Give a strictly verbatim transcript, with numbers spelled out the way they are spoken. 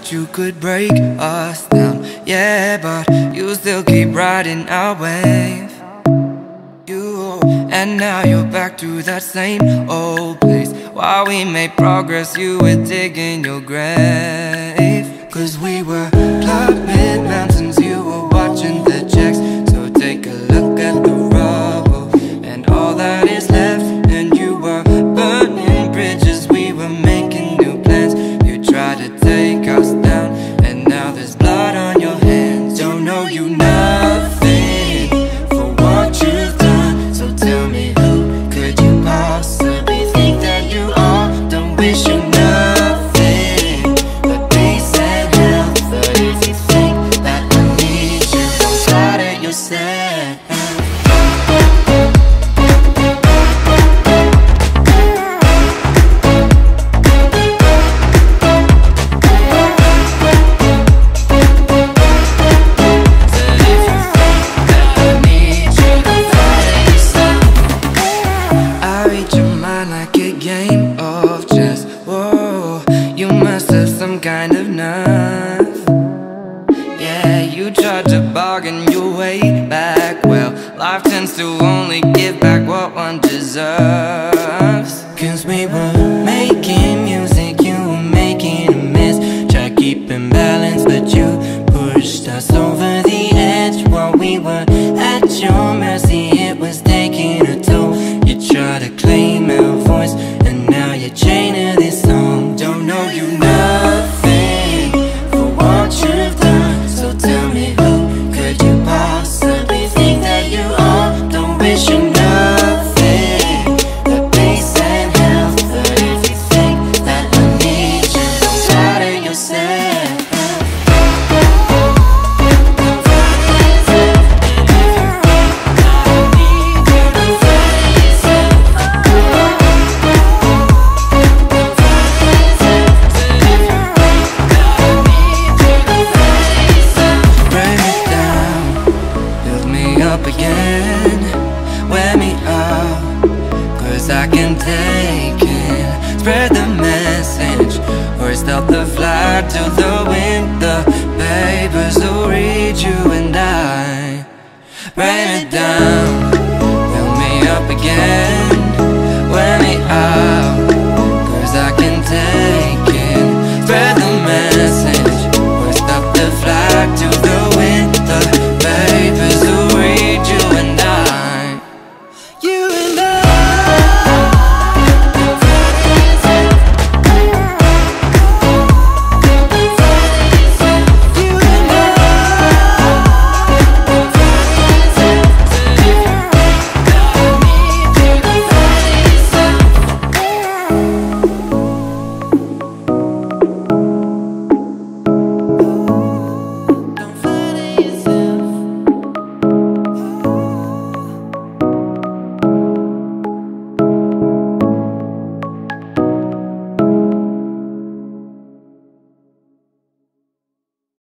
thought you could break us down, yeah, but you still keep riding our wave. You, and now you're back to that same old place. While we made progress, you were digging your grave. Cause we were climbing mountains, you were watching the checks. So take a look at the rubble and all that is left. And you were burning bridges, we were making new plans. You tried to take us down, and now there's blood on your hands. Don't know you nothing for what you've done. So tell me, who could you possibly think that you are? Don't wish you down.